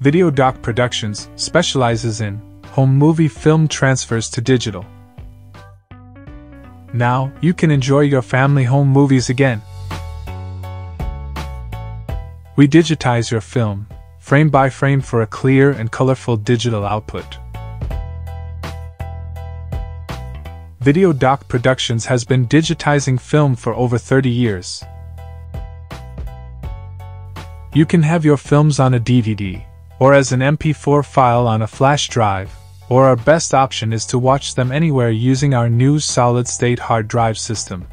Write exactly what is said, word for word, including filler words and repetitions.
Video Doc Productions specializes in home movie film transfers to digital. Now, you can enjoy your family home movies again. We digitize your film, frame by frame, for a clear and colorful digital output. Video Doc Productions has been digitizing film for over thirty years. You can have your films on a D V D, or as an M P four file on a flash drive, or our best option is to watch them anywhere using our new solid-state hard drive system.